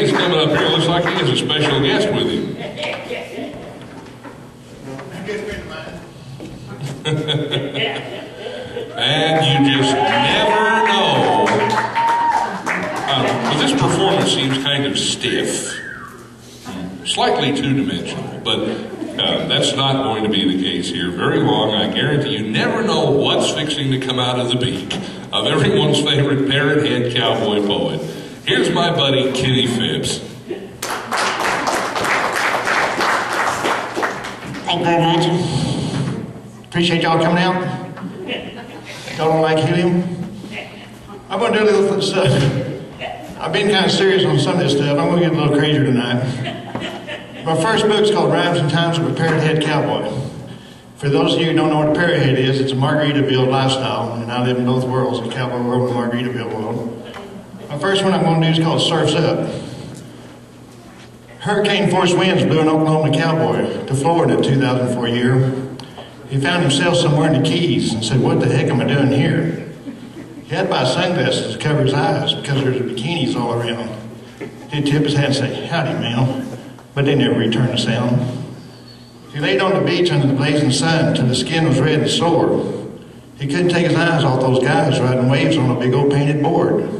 He's coming up here. Looks like he has a special guest with him. And you just never know. But this performance seems kind of stiff, slightly two-dimensional, but. That's not going to be the case here very long. I guarantee you never know what's fixing to come out of the beak of everyone's favorite parrot head cowboy poet. Here's my buddy Kenny Phipps. Thank you very much. Appreciate y'all coming out. Y'all don't like helium? I'm going to do a little stuff. I've been kind of serious on some of this stuff. I'm going to get a little crazier tonight. My first book's called Rhymes and Times of a Parrot Head Cowboy. For those of you who don't know what a parrot head is, it's a Margaritaville lifestyle, and I live in both worlds, the cowboy world and the Margaritaville world. My first one I'm going to do is called Surf's Up. Hurricane force winds blew an Oklahoma cowboy to Florida in 2004 year. He found himself somewhere in the Keys and said, "What the heck am I doing here?" He had to buy sunglasses to cover his eyes because there's bikinis all around. He'd tip his hat and say, "Howdy, ma'am," but they never returned the sound. He laid on the beach under the blazing sun till his skin was red and sore. He couldn't take his eyes off those guys riding waves on a big old painted board.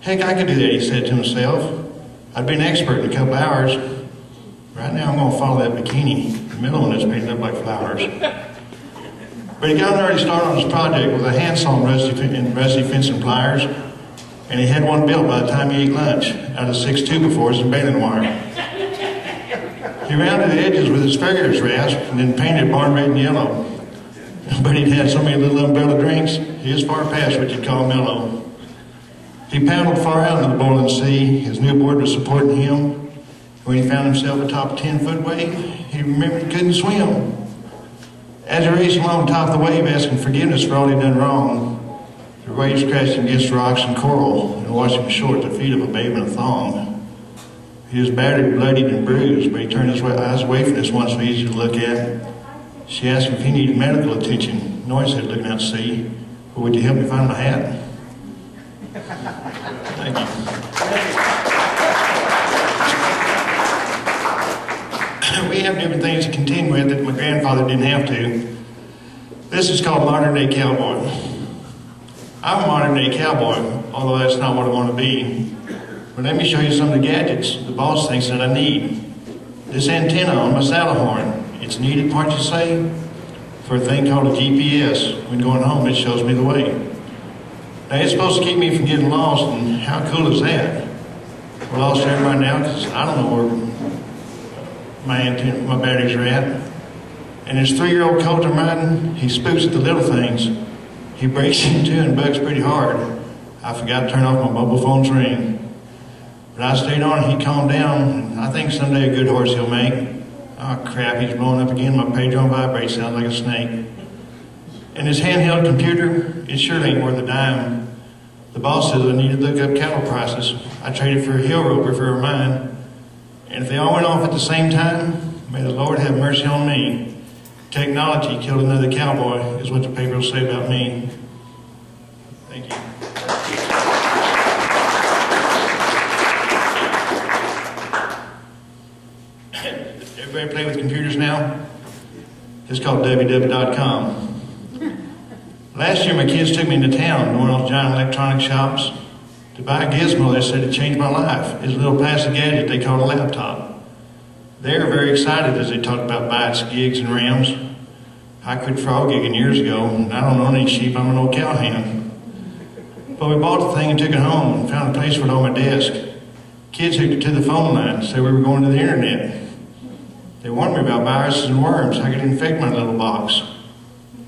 "Heck, I could do that," he said to himself. "I'd be an expert in a couple hours. Right now I'm going to follow that bikini. The middle one is painted up like flowers." But he got an early start on his project with a handsaw and rusty fencing pliers, and he had one built by the time he ate lunch out of 6 2x4s and baling wire. He rounded the edges with his fingers rasp and then painted barn red and yellow. But he'd had so many little umbrella drinks, he was far past what you'd call mellow. He paddled far out into the boiling sea. His new board was supporting him. When he found himself atop a 10-foot wave, he remembered he couldn't swim. As he raced along top of the wave, asking forgiveness for all he'd done wrong, the waves crashed against rocks and coral and washed him ashore at the feet of a babe in a thong. He was battered, bloodied, and bruised, but he turned his eyes away from this one so easy to look at. She asked him if he needed medical attention. No, he said, looking out to sea. "Well, would you help me find my hat?" Thank you. We have different things to contend with that my grandfather didn't have to. This is called Modern Day Cowboy. I'm a modern day cowboy, although that's not what I want to be. But let me show you some of the gadgets the boss thinks that I need. This antenna on my saddle horn, it's needed, part you say, for a thing called a GPS. When going home, it shows me the way. Now, it's supposed to keep me from getting lost, and how cool is that? We're lost here right now because I don't know where my batteries are at. And this 3-year-old Colton Martin, he spooks at the little things. He breaks into and bugs pretty hard. I forgot to turn off my mobile phone's ring. But I stayed on and he calmed down, and I think someday a good horse he'll make. Oh crap, he's blowing up again. My page on vibrate sounds like a snake. And his handheld computer, it surely ain't worth a dime. The boss says I need to look up cattle prices. I traded for a hill roper for a mine. And if they all went off at the same time, may the Lord have mercy on me. Technology killed another cowboy is what the paper will say about me. Thank you. Everybody play with computers now? It's called www.com. Last year, my kids took me into town, one of those giant electronic shops, to buy a gizmo. They said it changed my life. It's a little plastic gadget they call a laptop. They were very excited as they talked about bytes, gigs, and rams. I quit frog gigging years ago, and I don't own any sheep. I'm an old cowhand. But we bought the thing and took it home and found a place for it on my desk. Kids hooked it to the phone line, said we were going to the internet. They warned me about viruses and worms. I could infect my little box.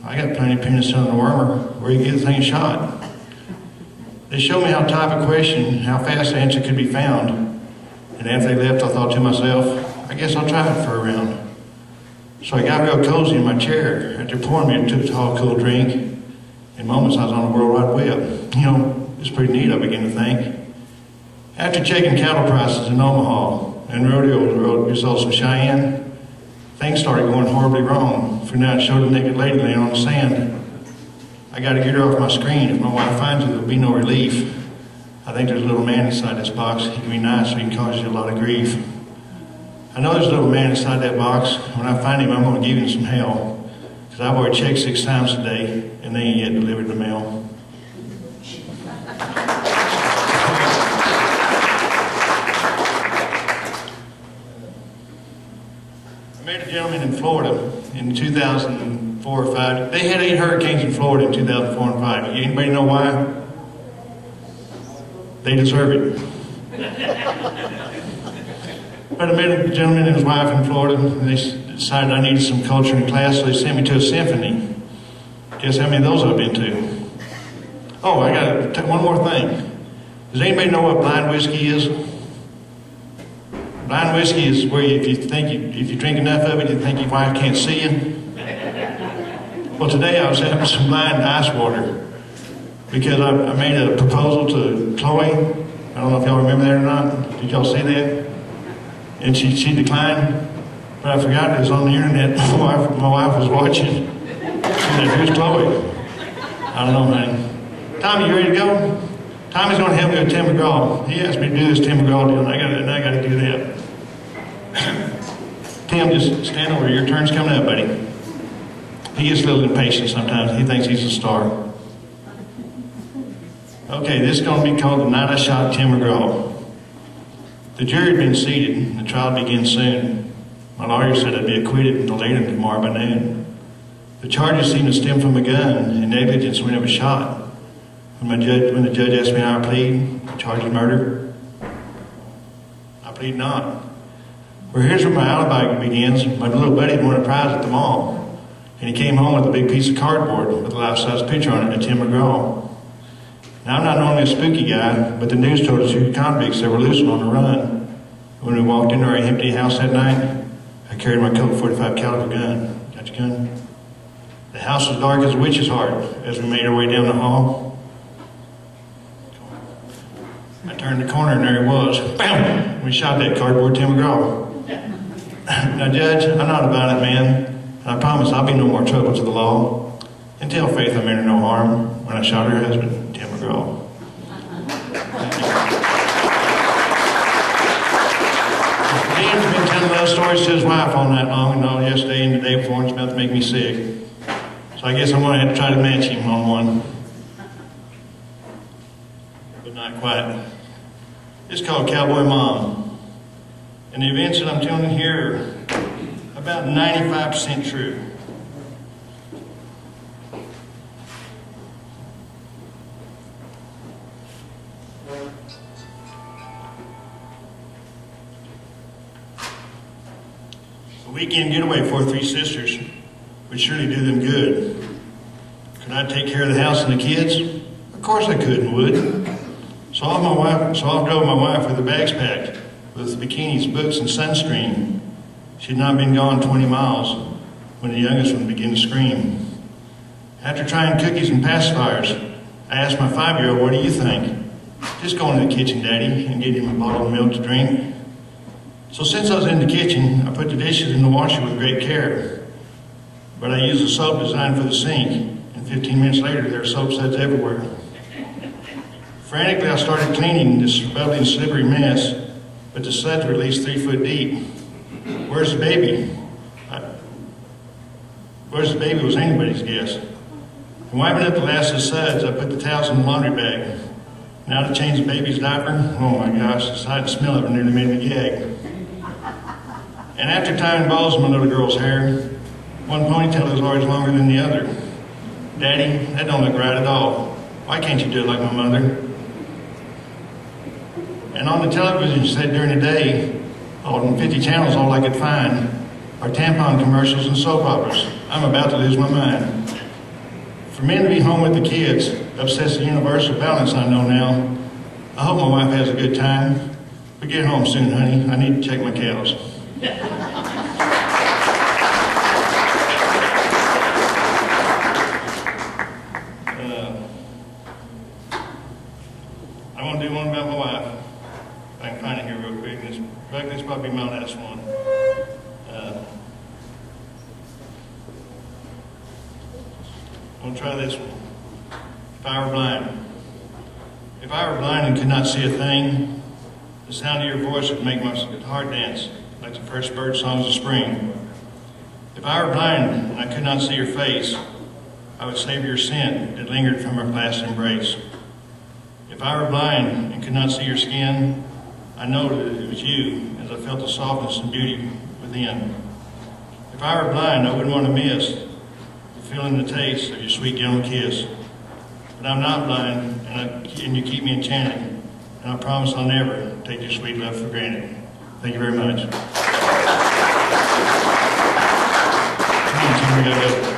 I got plenty of penicillin and wormer where you get the thing shot. They showed me how to type a question, how fast the answer could be found. And after they left, I thought to myself, I guess I'll try it for a round. So I got real cozy in my chair after pouring me into a tall, cool drink. In moments, I was on the World Wide Web. You know, it's pretty neat, I began to think. After checking cattle prices in Omaha and rodeo, we saw some Cheyenne. Things started going horribly wrong. For now, it showed a naked lady laying on the sand. I got to get her off my screen. If my wife finds her, there'll be no relief. I think there's a little man inside this box. He can be nice, so he can cause you a lot of grief. I know there's a little man inside that box. When I find him, I'm going to give him some hell, because I wore a check 6 times a day, and they ain't yet delivered the mail. I met a gentleman in Florida in 2004 or 5. They had 8 hurricanes in Florida in 2004 and 5. Anybody know why? They deserve it. But I met a gentleman and his wife in Florida, and they decided I needed some culture in class, so they sent me to a symphony. Guess how many of those I've been to? Oh, I got to one more thing. Does anybody know what blind whiskey is? Blind whiskey is where you, if you drink enough of it, you think your wife can't see you. Well, today I was having some blind ice water, because I made a proposal to Chloe. I don't know if y'all remember that or not. Did y'all see that? And she declined. But I forgot it was on the internet. My wife was watching. She said, "Who's Chloe?" I don't know, man. Tommy, you ready to go? Tommy's going to help me with Tim McGraw. He asked me to do this Tim McGraw deal, and I got to do that. Tim, just stand over. Your turn's coming up, buddy. He gets a little impatient sometimes. He thinks he's a star. Okay, this is going to be called The Night I Shot Tim McGraw. The jury had been seated, and the trial began soon. My lawyer said I'd be acquitted until later tomorrow by noon. The charges seemed to stem from a gun and negligence when it was shot. When the judge asked me how I plead, the charge of murder, I plead not. Well, here's where my alibi begins. My little buddy had won a prize at the mall, and he came home with a big piece of cardboard with a life-size picture on it of Tim McGraw. Now, I'm not normally a spooky guy, but the news told us two convicts that were loose and on the run. When we walked into our empty house that night, I carried my Colt 45 caliber gun. Got your gun? The house was dark as a witch's heart as we made our way down the hall. I turned the corner and there he was. Bam! We shot that cardboard Tim McGraw. Now, Judge, I'm not a violent man, and I promise I'll be no more trouble to the law. And tell Faith I meant her no harm when I shot her husband, Tim McGraw. Dan's been telling those stories to his wife all night long, and all yesterday and the day before, and it's about to make me sick. So I guess I'm going to have to try to match him on one. But not quite. It's called Cowboy Mom. And the events that I'm telling you here are about 95% true. Weekend getaway for 3 sisters would surely do them good. Could I take care of the house and the kids? Of course I could and would. So I drove my wife with her bags packed, with bikinis, books, and sunscreen. She had not been gone 20 miles when the youngest one began to scream. After trying cookies and pacifiers, I asked my 5-year-old, "What do you think?" "Just go into the kitchen, Daddy, and get him a bottle of milk to drink." So since I was in the kitchen, I put the dishes in the washer with great care. But I used a soap designed for the sink, and 15 minutes later, there were soap suds everywhere. Frantically, I started cleaning this bubbling, slippery mess, but the suds were at least 3 foot deep. Where's the baby? Where's the baby was anybody's guess. And wiping up the last of the suds, I put the towels in the laundry bag. Now to change the baby's diaper, oh my gosh, the sight and smell of it nearly made me gag. And after tying balls in my little girl's hair, one ponytail is always longer than the other. "Daddy, that don't look right at all. Why can't you do it like my mother?" And on the television set during the day, on 50 channels, all I could find are tampon commercials and soap operas. I'm about to lose my mind. For men to be home with the kids upsets the universal balance I know now. I hope my wife has a good time. But get home soon, honey. I need to check my cows. I want to do one about my wife. If I can find it here real quick. This probably my last one. I'll try this one. If I were blind. If I were blind and could not see a thing, the sound of your voice would make my heart dance like the first bird songs of spring. If I were blind and I could not see your face, I would savor your sin that lingered from her last embrace. If I were blind and could not see your skin, I know that it was you as I felt the softness and beauty within. If I were blind, I wouldn't want to miss the feeling the taste of your sweet young kiss. But I'm not blind, and you keep me enchanted, and I promise I'll never take your sweet love for granted. Thank you very much.